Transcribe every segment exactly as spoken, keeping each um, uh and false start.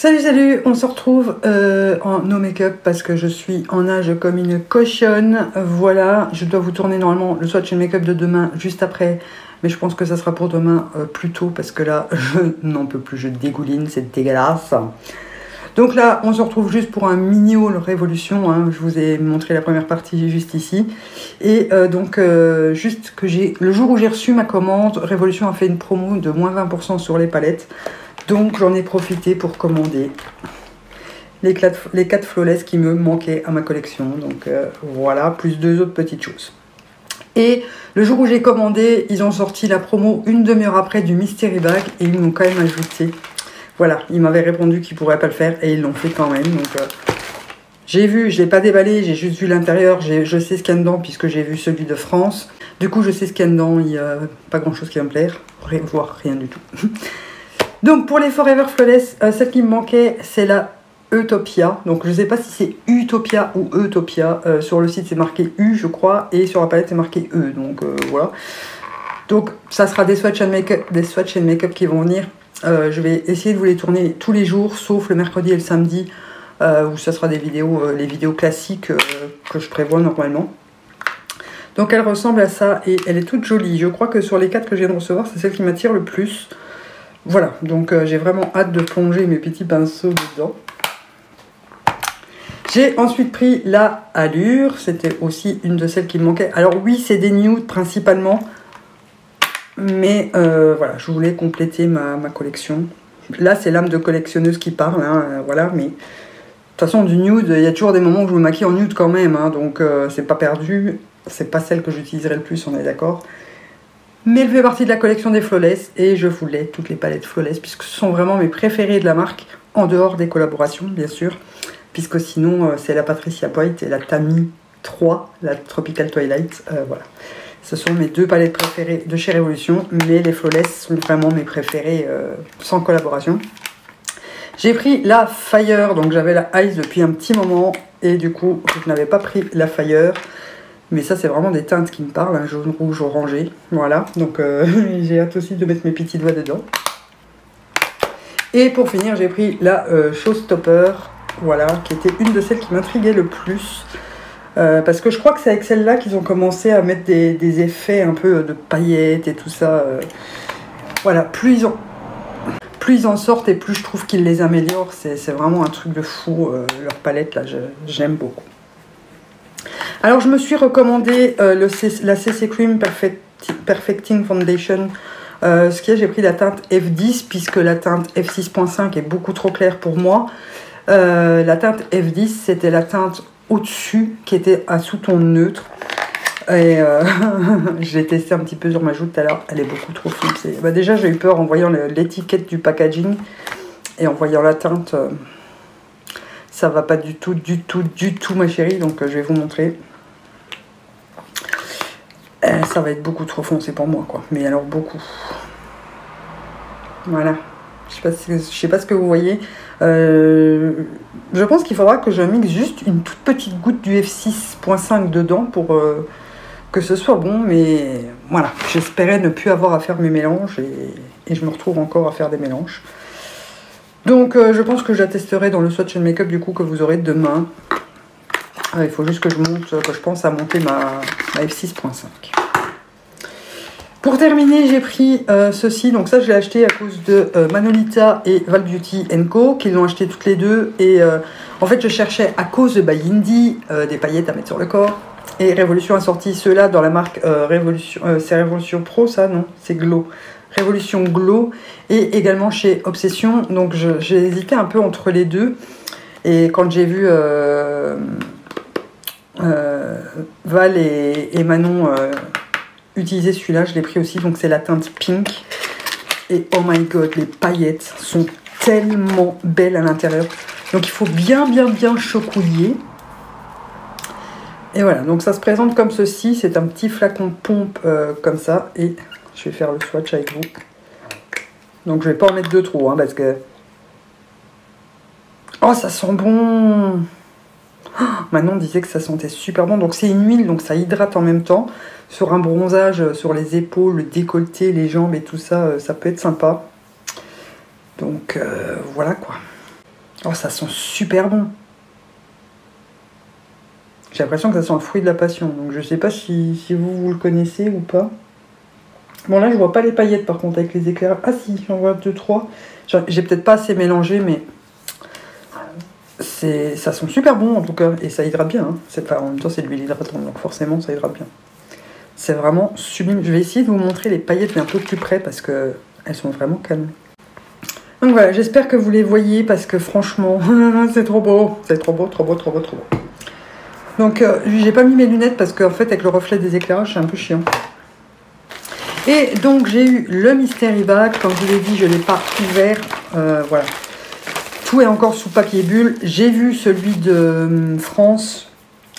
Salut, salut, on se retrouve euh, en no make-up parce que je suis en âge comme une cochonne. Voilà, je dois vous tourner normalement le swatch et le make-up de demain juste après. Mais je pense que ça sera pour demain euh, plus tôt parce que là, je n'en peux plus, je dégouline, c'est dégueulasse. Donc là, on se retrouve juste pour un mini-haul Révolution. Hein. Je vous ai montré la première partie juste ici. Et euh, donc, euh, juste que j'ai... Le jour où j'ai reçu ma commande, Révolution a fait une promo de moins vingt pour cent sur les palettes. Donc j'en ai profité pour commander les quatre flawless qui me manquaient à ma collection. Donc euh, voilà, plus deux autres petites choses. Et le jour où j'ai commandé, ils ont sorti la promo une demi-heure après du Mystery Bag et ils m'ont quand même ajouté. Voilà, ils m'avaient répondu qu'ils ne pourraient pas le faire et ils l'ont fait quand même. Donc euh, j'ai vu, je ne l'ai pas déballé, j'ai juste vu l'intérieur, je sais ce qu'il y a dedans puisque j'ai vu celui de France. Du coup je sais ce qu'il y a dedans, il n'y a pas grand chose qui va me plaire, voire rien du tout. Donc pour les Forever Flawless, euh, celle qui me manquait, c'est la Utopia. Donc je ne sais pas si c'est Utopia ou Utopia. Euh, sur le site c'est marqué U je crois et sur la palette c'est marqué E. Donc euh, voilà. Donc ça sera des swatch and make-up, des swatch and make-up qui vont venir. Euh, je vais essayer de vous les tourner tous les jours, sauf le mercredi et le samedi, euh, où ça sera des vidéos, euh, les vidéos classiques euh, que je prévois normalement. Donc elle ressemble à ça et elle est toute jolie. Je crois que sur les quatre que je viens de recevoir, c'est celle qui m'attire le plus. Voilà, donc euh, j'ai vraiment hâte de plonger mes petits pinceaux dedans. J'ai ensuite pris la Allure, c'était aussi une de celles qui me manquait. Alors oui, c'est des nudes principalement, mais euh, voilà, je voulais compléter ma, ma collection. Là, c'est l'âme de collectionneuse qui parle, hein, euh, voilà, mais de toute façon, du nude, il y a toujours des moments où je me maquille en nude quand même, hein, donc euh, c'est pas perdu, c'est pas celle que j'utiliserai le plus, on est d'accord. Mais elle fait partie de la collection des Flawless et je voulais toutes les palettes Flawless puisque ce sont vraiment mes préférées de la marque, en dehors des collaborations bien sûr, puisque sinon c'est la Patricia White et la Tammy trois, la Tropical Twilight, euh, voilà. Ce sont mes deux palettes préférées de chez Révolution, mais les Flawless sont vraiment mes préférées euh, sans collaboration. J'ai pris la Fire, donc j'avais la Ice depuis un petit moment et du coup je n'avais pas pris la Fire. Mais ça, c'est vraiment des teintes qui me parlent, hein, jaune, rouge, orangé. Voilà, donc euh, j'ai hâte aussi de mettre mes petits doigts dedans. Et pour finir, j'ai pris la euh, Showstopper, voilà, qui était une de celles qui m'intriguait le plus. Euh, parce que je crois que c'est avec celle-là qu'ils ont commencé à mettre des, des effets un peu de paillettes et tout ça. Euh, voilà, plus ils, en, plus ils en sortent et plus je trouve qu'ils les améliorent. C'est vraiment un truc de fou, euh, leur palette, là, j'aime beaucoup. Alors je me suis recommandé euh, le la C C Cream Perfecting Foundation, euh, ce qui est j'ai pris la teinte F dix puisque la teinte F six point cinq est beaucoup trop claire pour moi. Euh, la teinte F dix c'était la teinte au-dessus qui était à sous-ton neutre et euh, je l'ai testée un petit peu sur ma joue tout à l'heure, elle est beaucoup trop fixée. Bah, déjà j'ai eu peur en voyant l'étiquette du packaging et en voyant la teinte... Euh, ça va pas du tout, du tout, du tout ma chérie. Donc euh, je vais vous montrer. Euh, ça va être beaucoup trop foncé pour moi quoi. Mais alors beaucoup. Voilà. Je sais pas, si, je sais pas ce que vous voyez. Euh, je pense qu'il faudra que je mixe juste une toute petite goutte du F six point cinq dedans pour euh, que ce soit bon. Mais voilà. J'espérais ne plus avoir à faire mes mélanges. Et, et je me retrouve encore à faire des mélanges. Donc euh, je pense que je la testerai dans le swatch and make-up du coup que vous aurez demain. Ah, il faut juste que je monte, que je pense à monter ma, ma F six point cinq. Pour terminer, j'ai pris euh, ceci. Donc ça, je l'ai acheté à cause de euh, Manolita et Val Beauty and Co. qui l'ont acheté toutes les deux. Et euh, en fait, je cherchais à cause de By Indie euh, des paillettes à mettre sur le corps. Et Révolution a sorti ceux-là dans la marque euh, Révolution. Euh, c'est Révolution Pro, ça non? C'est Glow. Révolution Glow et également chez Obsession. Donc j'ai hésité un peu entre les deux et quand j'ai vu euh, euh, Val et, et Manon euh, utiliser celui-là, je l'ai pris aussi. Donc c'est la teinte pink et oh my god, les paillettes sont tellement belles à l'intérieur. Donc il faut bien bien bien chocouiller. Et voilà, donc ça se présente comme ceci, c'est un petit flacon pompe euh, comme ça et... Je vais faire le swatch avec vous. Donc je vais pas en mettre deux trop, hein, parce que... Oh, ça sent bon! Oh, Manon disait que ça sentait super bon. Donc c'est une huile, donc ça hydrate en même temps. Sur un bronzage, sur les épaules, le décolleté, les jambes et tout ça, ça peut être sympa. Donc euh, voilà quoi. Oh, ça sent super bon. J'ai l'impression que ça sent le fruit de la passion. Donc je sais pas si, si vous, vous le connaissez ou pas. Bon, là, je vois pas les paillettes, par contre, avec les éclairs. Ah si, j'en vois deux, trois. J'ai peut-être pas assez mélangé, mais... ça sent super bon, en tout cas. Et ça hydrate bien. Hein. Enfin, en même temps, c'est de l'huile hydratante, donc forcément, ça hydrate bien. C'est vraiment sublime. Je vais essayer de vous montrer les paillettes, mais un peu plus près, parce que elles sont vraiment calmes. Donc voilà, j'espère que vous les voyez, parce que franchement, c'est trop beau. C'est trop beau, trop beau, trop beau, trop beau. Donc, euh, j'ai pas mis mes lunettes parce qu'en fait, avec le reflet des éclairages, c'est un peu chiant. Et donc, j'ai eu le Mystery Bag. Comme je vous l'ai dit, je ne l'ai pas ouvert. Euh, voilà. Tout est encore sous papier bulle. J'ai vu celui de euh, France.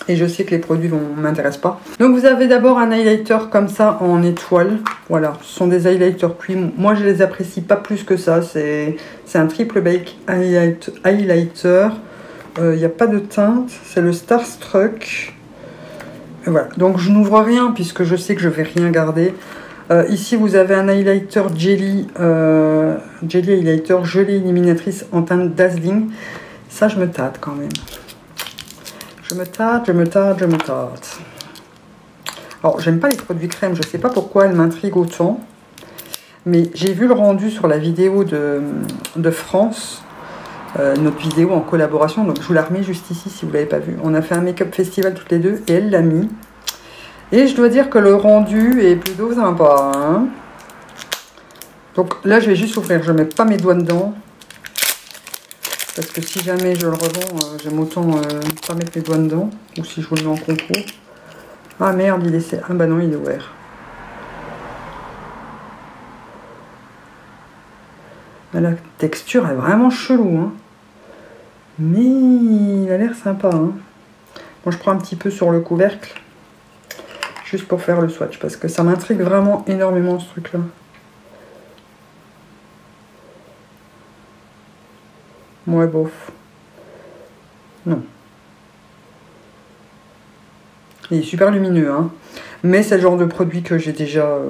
Et je sais que les produits ne m'intéressent pas. Donc, vous avez d'abord un highlighter comme ça en étoile. Voilà. Ce sont des highlighters cuits. Moi, je les apprécie pas plus que ça. C'est un triple bake highlight, highlighter. Il euh, n'y a pas de teinte, c'est le Starstruck. Et voilà, donc je n'ouvre rien puisque je sais que je vais rien garder. Euh, ici, vous avez un highlighter jelly, euh, jelly highlighter gelée illuminatrice en teinte dazzling. Ça, je me tâte quand même. Je me tâte, je me tâte, je me tâte. Alors, j'aime pas les produits crème, je sais pas pourquoi elles m'intriguent autant. Mais j'ai vu le rendu sur la vidéo de, de France. Euh, notre vidéo en collaboration, donc je vous la remets juste ici si vous ne l'avez pas vu. On a fait un make-up festival toutes les deux et elle l'a mis. Et je dois dire que le rendu est plutôt sympa. Hein, donc là, je vais juste ouvrir. Je ne mets pas mes doigts dedans. Parce que si jamais je le revends, euh, j'aime autant euh, pas mettre mes doigts dedans. Ou si je vous le mets en concours. Ah merde, il est... Ah bah non, il est ouvert. La texture est vraiment chelou, hein. Mais il a l'air sympa. Hein. Bon, je prends un petit peu sur le couvercle, juste pour faire le swatch, parce que ça m'intrigue vraiment énormément ce truc-là. Ouais, bof. Non. Il est super lumineux, hein. Mais c'est le genre de produit que j'ai déjà euh,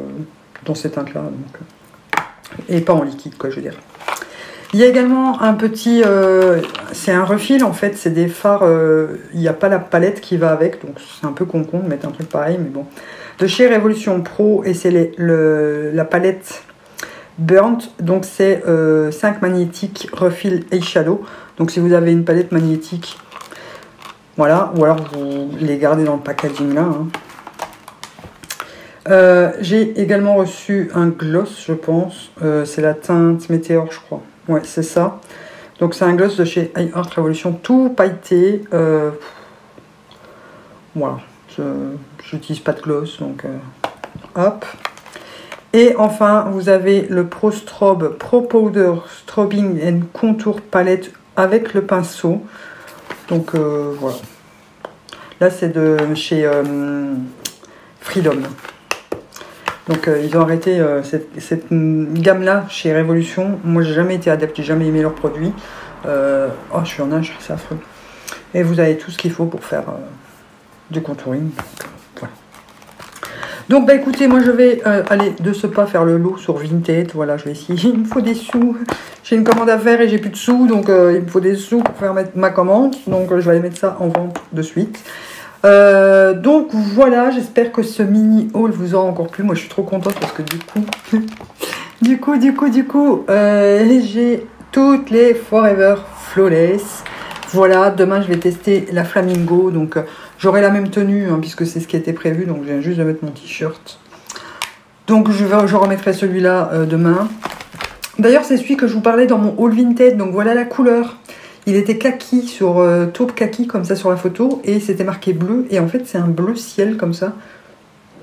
dans ces teintes-là, donc... Et pas en liquide, quoi, je veux dire. Il y a également un petit... Euh, c'est un refill, en fait. C'est des fards... Euh, il n'y a pas la palette qui va avec. Donc, c'est un peu con-con de mettre un truc pareil, mais bon. De chez Révolution Pro. Et c'est la palette Burnt. Donc, c'est euh, cinq magnétiques refill eyeshadow. Donc, si vous avez une palette magnétique, voilà. Ou alors, vous les gardez dans le packaging, là, hein. Euh, j'ai également reçu un gloss, je pense. Euh, c'est la teinte Météore, je crois. Ouais, c'est ça. Donc, c'est un gloss de chez Art Revolution, tout pailleté. Euh... Voilà. Je n'utilise pas de gloss, donc euh... hop. Et enfin, vous avez le Pro Strobe, Pro Powder Strobing and Contour Palette avec le pinceau. Donc, euh, voilà. Là, c'est de chez euh, Freedom. Donc euh, ils ont arrêté euh, cette, cette gamme-là chez Révolution. Moi, j'ai jamais été adepte, j'ai jamais aimé leurs produits. Euh, oh, je suis en âge, c'est affreux. Et vous avez tout ce qu'il faut pour faire euh, du contouring. Voilà. Donc, bah écoutez, moi, je vais euh, aller de ce pas faire le lot sur Vinted. Voilà, je vais essayer. Il me faut des sous. J'ai une commande à faire et j'ai plus de sous, donc euh, il me faut des sous pour faire ma commande. Donc, euh, je vais aller mettre ça en vente de suite. Euh, donc voilà, j'espère que ce mini haul vous aura encore plu. Moi, je suis trop contente parce que du coup, du coup, du coup, du coup, euh, j'ai toutes les Forever Flawless. Voilà, demain, je vais tester la Flamingo. Donc, euh, j'aurai la même tenue hein, puisque c'est ce qui était prévu. Donc, je viens juste de mettre mon t-shirt. Donc, je, vais, je remettrai celui-là euh, demain. D'ailleurs, c'est celui que je vous parlais dans mon haul Vinted. Donc, voilà la couleur. Il était kaki, sur euh, taupe kaki, comme ça sur la photo, et c'était marqué bleu, et en fait c'est un bleu ciel comme ça,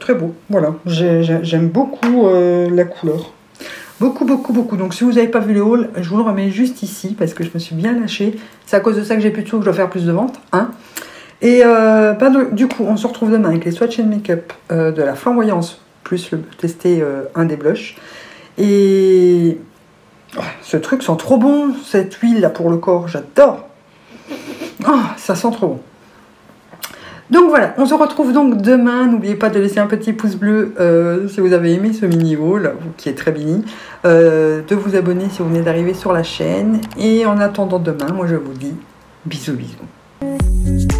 très beau, voilà, j'aime beaucoup euh, la couleur, beaucoup, beaucoup, beaucoup, donc si vous n'avez pas vu le haul, je vous le remets juste ici, parce que je me suis bien lâchée, c'est à cause de ça que j'ai plus de sous, que je dois faire plus de ventes, hein, et euh, bah, du coup, on se retrouve demain avec les swatch and make-up euh, de la flamboyance, plus le tester euh, un des blushs, et... Oh, ce truc sent trop bon, cette huile là pour le corps, j'adore. Oh, ça sent trop bon. Donc voilà, on se retrouve donc demain. N'oubliez pas de laisser un petit pouce bleu euh, si vous avez aimé ce mini-haul, qui est très mini. Euh, de vous abonner si vous venez d'arriver sur la chaîne. Et en attendant demain, moi je vous dis bisous bisous.